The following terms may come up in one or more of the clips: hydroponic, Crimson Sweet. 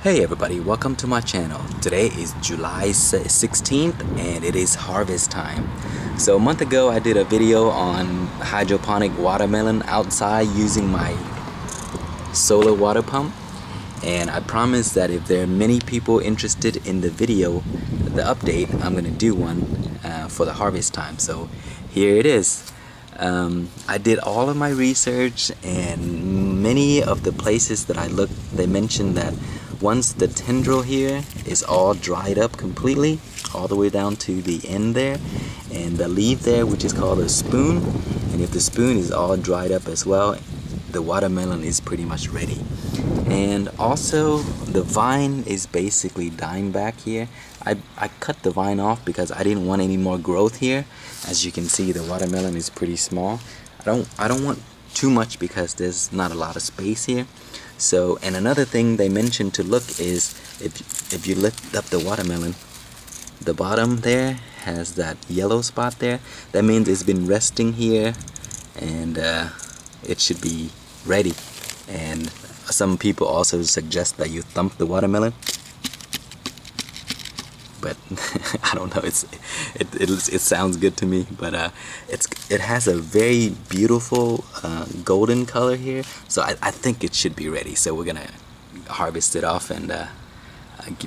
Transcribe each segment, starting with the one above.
Hey everybody, welcome to my channel. Today is July 16th and it is harvest time. So a month ago I did a video on hydroponic watermelon outside using my solar water pump, and I promised that if there are many people interested in the video, the update, I'm gonna do one for the harvest time. So here it is. I did all of my research, and many of the places that I looked, they mentioned that once the tendril here is all dried up completely, all the way down to the end there, and the leaf there, which is called a spoon, and if the spoon is all dried up as well, the watermelon is pretty much ready. And also the vine is basically dying back here. I cut the vine off because I didn't want any more growth here. As you can see, the watermelon is pretty small. I don't want too much because there's not a lot of space here. So, and another thing they mentioned to look is if you lift up the watermelon, the bottom there has that yellow spot there. That means it's been resting here, and it should be ready. And some people also suggest that you thump the watermelon, but I don't know, it sounds good to me. But it has a very beautiful golden color here, so I think it should be ready. So we're gonna harvest it off and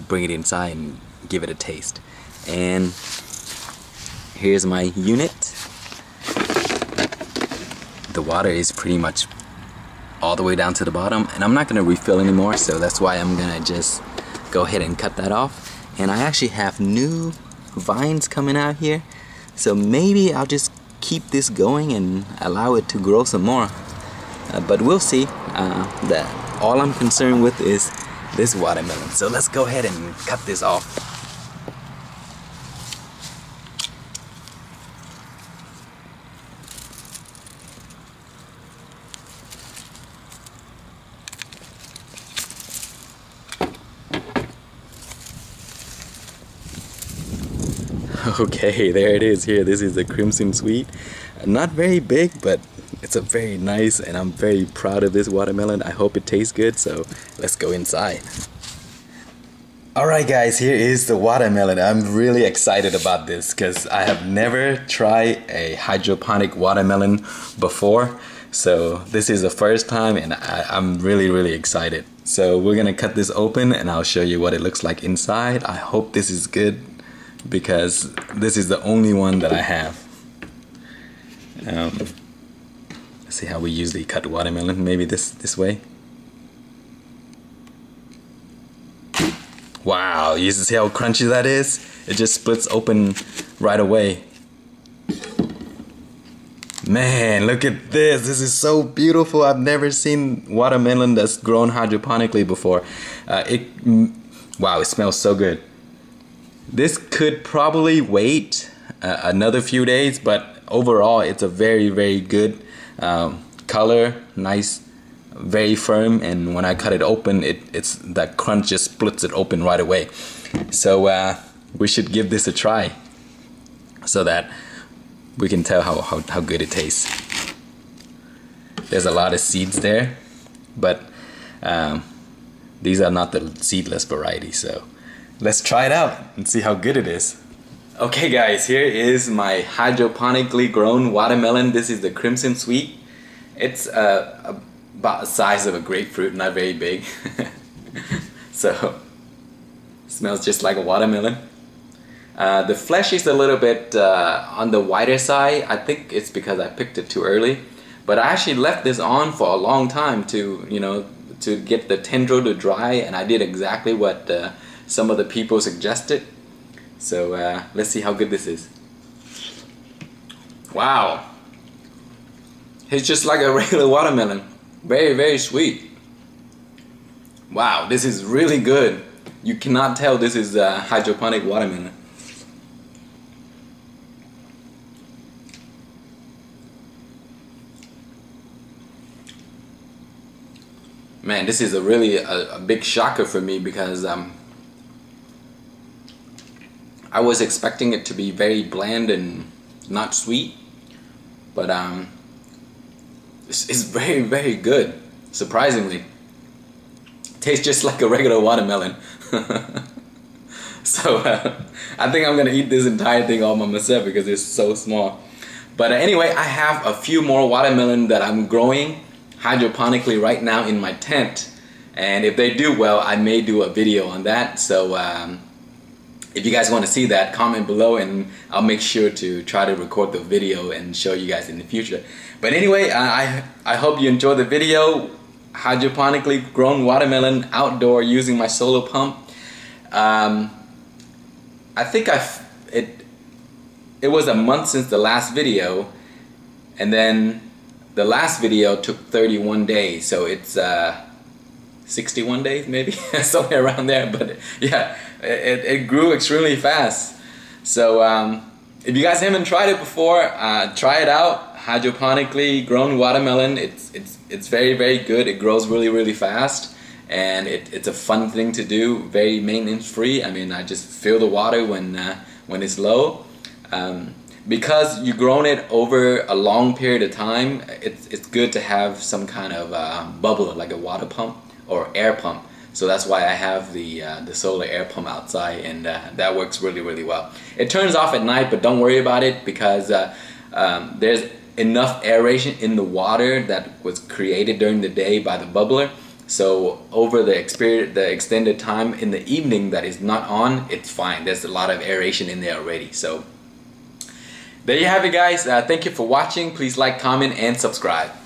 bring it inside and give it a taste. And here's my unit. The water is pretty much all the way down to the bottom, and I'm not gonna refill anymore, so that's why I'm gonna just go ahead and cut that off. And I actually have new vines coming out here, so maybe I'll just keep this going and allow it to grow some more, but we'll see. That all I'm concerned with is this watermelon, so let's go ahead and cut this off. Okay, there it is here. This is the Crimson Sweet. Not very big, but it's a very nice, and I'm very proud of this watermelon. I hope it tastes good, so let's go inside. Alright guys, here is the watermelon. I'm really excited about this because I have never tried a hydroponic watermelon before. So this is the first time, and I'm really excited. So we're gonna cut this open and I'll show you what it looks like inside. I hope this is good, because this is the only one that I have. Let's see how we usually cut watermelon. Maybe this way. Wow, you see how crunchy that is? It just splits open right away. Man, look at this. This is so beautiful. I've never seen watermelon that's grown hydroponically before. Wow, it smells so good. This could probably wait another few days, but overall it's a very good color, nice, very firm, and when I cut it open, it's that crunch just splits it open right away. So we should give this a try so that we can tell how good it tastes. There's a lot of seeds there, but these are not the seedless variety, so let's try it out and see how good it is. Okay guys, here is my hydroponically grown watermelon. This is the Crimson Sweet. It's about the size of a grapefruit, not very big. So, smells just like a watermelon. The flesh is a little bit on the whiter side. I think it's because I picked it too early. But I actually left this on for a long time to, you know, to get the tendril to dry, and I did exactly what some of the people suggested. So let's see how good this is. Wow, it's just like a regular watermelon. Very sweet. Wow, this is really good. You cannot tell this is a hydroponic watermelon. Man, this is a really a big shocker for me, because I was expecting it to be very bland and not sweet, but it's very good, surprisingly. tastes just like a regular watermelon. So I think I'm gonna eat this entire thing all by myself because it's so small. But anyway, I have a few more watermelon that I'm growing hydroponically right now in my tent, and if they do well, I may do a video on that. So if you guys want to see that, comment below and I'll make sure to try to record the video and show you guys in the future. But anyway, I hope you enjoyed the video. Hydroponically grown watermelon outdoor using my solar pump. I think it was a month since the last video, and then the last video took 31 days, so it's 61 days maybe, somewhere around there. But yeah, it grew extremely fast. So if you guys haven't tried it before, try it out. Hydroponically grown watermelon, it's very, very good. It grows really, really fast, and it's a fun thing to do, very maintenance free. I mean, I just fill the water when it's low. Because you've grown it over a long period of time, it's good to have some kind of bubbler, like a water pump or air pump. So that's why I have the solar air pump outside, and that works really, really well. It turns off at night, but don't worry about it because there's enough aeration in the water that was created during the day by the bubbler. So over the extended time in the evening that is not on, it's fine. There's a lot of aeration in there already. So there you have it, guys. Thank you for watching. Please like, comment, and subscribe.